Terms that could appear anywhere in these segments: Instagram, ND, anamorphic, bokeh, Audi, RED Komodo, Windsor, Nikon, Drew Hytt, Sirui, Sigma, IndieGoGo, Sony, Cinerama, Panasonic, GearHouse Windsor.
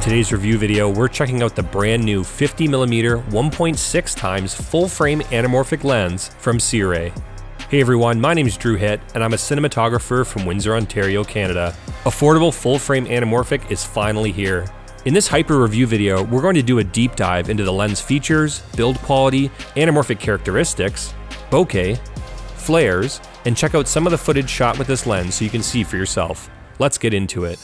In today's review video, we're checking out the brand new 50mm 1.6x full-frame anamorphic lens from Sirui. Hey everyone, my name is Drew Hytt, and I'm a cinematographer from Windsor, Ontario, Canada. Affordable full-frame anamorphic is finally here. In this hyper review video, we're going to do a deep dive into the lens features, build quality, anamorphic characteristics, bokeh, flares, and check out some of the footage shot with this lens so you can see for yourself. Let's get into it.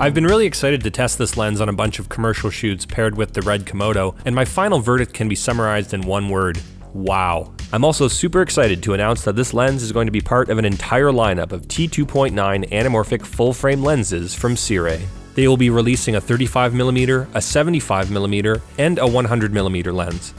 I've been really excited to test this lens on a bunch of commercial shoots paired with the RED Komodo, and my final verdict can be summarized in one word: wow. I'm also super excited to announce that this lens is going to be part of an entire lineup of T2.9 anamorphic full-frame lenses from Sirui. They will be releasing a 35mm, a 75mm, and a 100mm lens.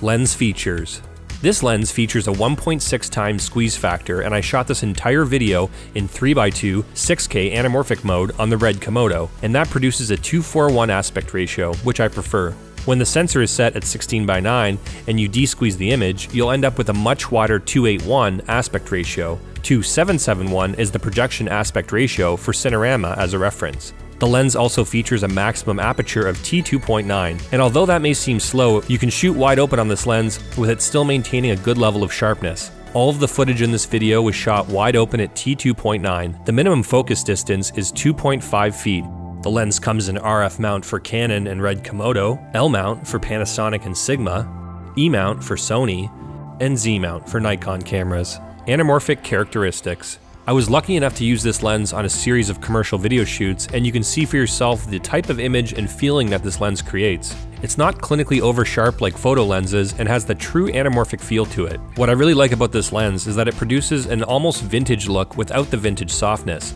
Lens features. This lens features a 1.6x squeeze factor, and I shot this entire video in 3x2 6K anamorphic mode on the RED Komodo, and that produces a 2:4:1 aspect ratio, which I prefer. When the sensor is set at 16:9 and you de-squeeze the image, you'll end up with a much wider 2:8:1 aspect ratio. 2:7:1 is the projection aspect ratio for Cinerama as a reference. The lens also features a maximum aperture of T2.9, and although that may seem slow, you can shoot wide open on this lens with it still maintaining a good level of sharpness. All of the footage in this video was shot wide open at T2.9. The minimum focus distance is 2.5 feet. The lens comes in RF mount for Canon and RED Komodo, L mount for Panasonic and Sigma, E mount for Sony, and Z mount for Nikon cameras. Anamorphic characteristics. I was lucky enough to use this lens on a series of commercial video shoots, and you can see for yourself the type of image and feeling that this lens creates. It's not clinically over sharp like photo lenses and has the true anamorphic feel to it. What I really like about this lens is that it produces an almost vintage look without the vintage softness.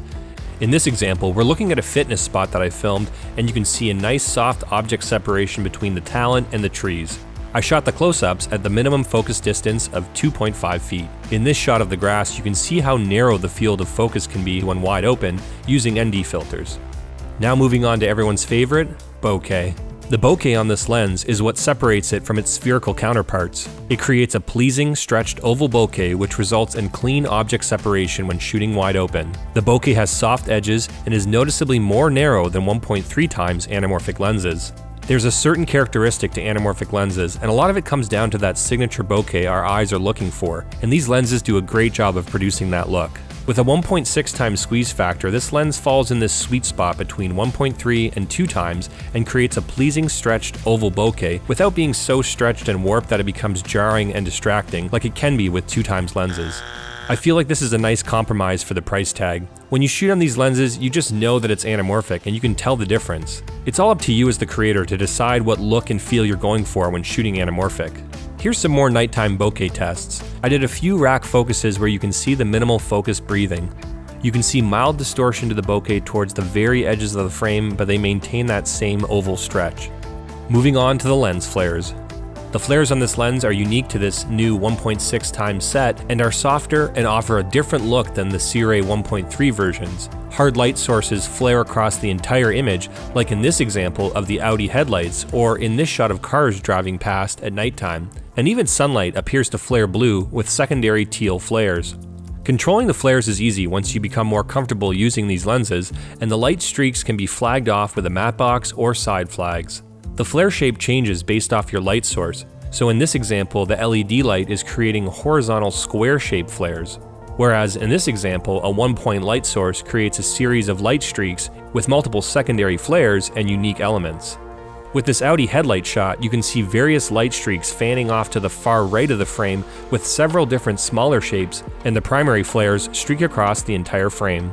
In this example, we're looking at a fitness spot that I filmed, and you can see a nice soft object separation between the talon and the trees. I shot the close-ups at the minimum focus distance of 2.5 feet. In this shot of the grass, you can see how narrow the field of focus can be when wide open using ND filters. Now moving on to everyone's favorite, bokeh. The bokeh on this lens is what separates it from its spherical counterparts. It creates a pleasing, stretched oval bokeh which results in clean object separation when shooting wide open. The bokeh has soft edges and is noticeably more narrow than 1.3x anamorphic lenses. There's a certain characteristic to anamorphic lenses, and a lot of it comes down to that signature bokeh our eyes are looking for, and these lenses do a great job of producing that look. With a 1.6x squeeze factor, this lens falls in this sweet spot between 1.3 and 2x and creates a pleasing stretched oval bokeh without being so stretched and warped that it becomes jarring and distracting like it can be with 2x lenses. I feel like this is a nice compromise for the price tag. When you shoot on these lenses, you just know that it's anamorphic and you can tell the difference. It's all up to you as the creator to decide what look and feel you're going for when shooting anamorphic. Here's some more nighttime bokeh tests. I did a few rack focuses where you can see the minimal focus breathing. You can see mild distortion to the bokeh towards the very edges of the frame, but they maintain that same oval stretch. Moving on to the lens flares. The flares on this lens are unique to this new 1.6x set and are softer and offer a different look than the Sirui 1.3 versions. Hard light sources flare across the entire image, like in this example of the Audi headlights or in this shot of cars driving past at nighttime. And even sunlight appears to flare blue with secondary teal flares. Controlling the flares is easy once you become more comfortable using these lenses, and the light streaks can be flagged off with a matte box or side flags. The flare shape changes based off your light source, so in this example the LED light is creating horizontal square-shaped flares, whereas in this example a one-point light source creates a series of light streaks with multiple secondary flares and unique elements. With this Audi headlight shot, you can see various light streaks fanning off to the far right of the frame with several different smaller shapes, and the primary flares streak across the entire frame.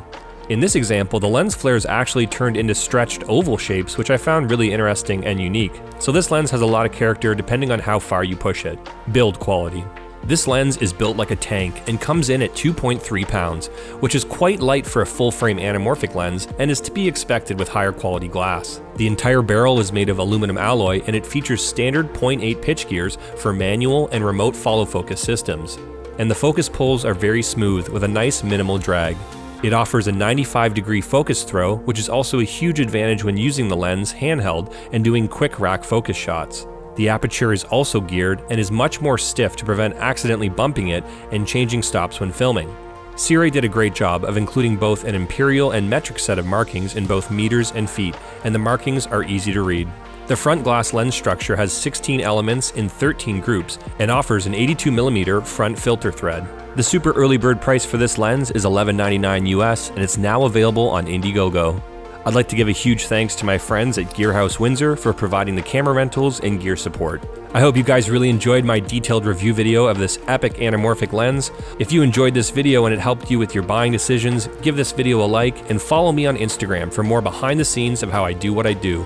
In this example, the lens flares actually turned into stretched oval shapes, which I found really interesting and unique. So this lens has a lot of character depending on how far you push it. Build quality. This lens is built like a tank and comes in at 2.3 pounds, which is quite light for a full-frame anamorphic lens and is to be expected with higher quality glass. The entire barrel is made of aluminum alloy, and it features standard 0.8 pitch gears for manual and remote follow focus systems. And the focus pulls are very smooth with a nice minimal drag. It offers a 95-degree focus throw, which is also a huge advantage when using the lens handheld and doing quick rack focus shots. The aperture is also geared and is much more stiff to prevent accidentally bumping it and changing stops when filming. Sirui did a great job of including both an imperial and metric set of markings in both meters and feet, and the markings are easy to read. The front glass lens structure has 16 elements in 13 groups and offers an 82mm front filter thread. The super early bird price for this lens is $11.99 US, and it's now available on IndieGoGo. I'd like to give a huge thanks to my friends at GearHouse Windsor for providing the camera rentals and gear support. I hope you guys really enjoyed my detailed review video of this epic anamorphic lens. If you enjoyed this video and it helped you with your buying decisions, give this video a like and follow me on Instagram for more behind the scenes of how I do what I do.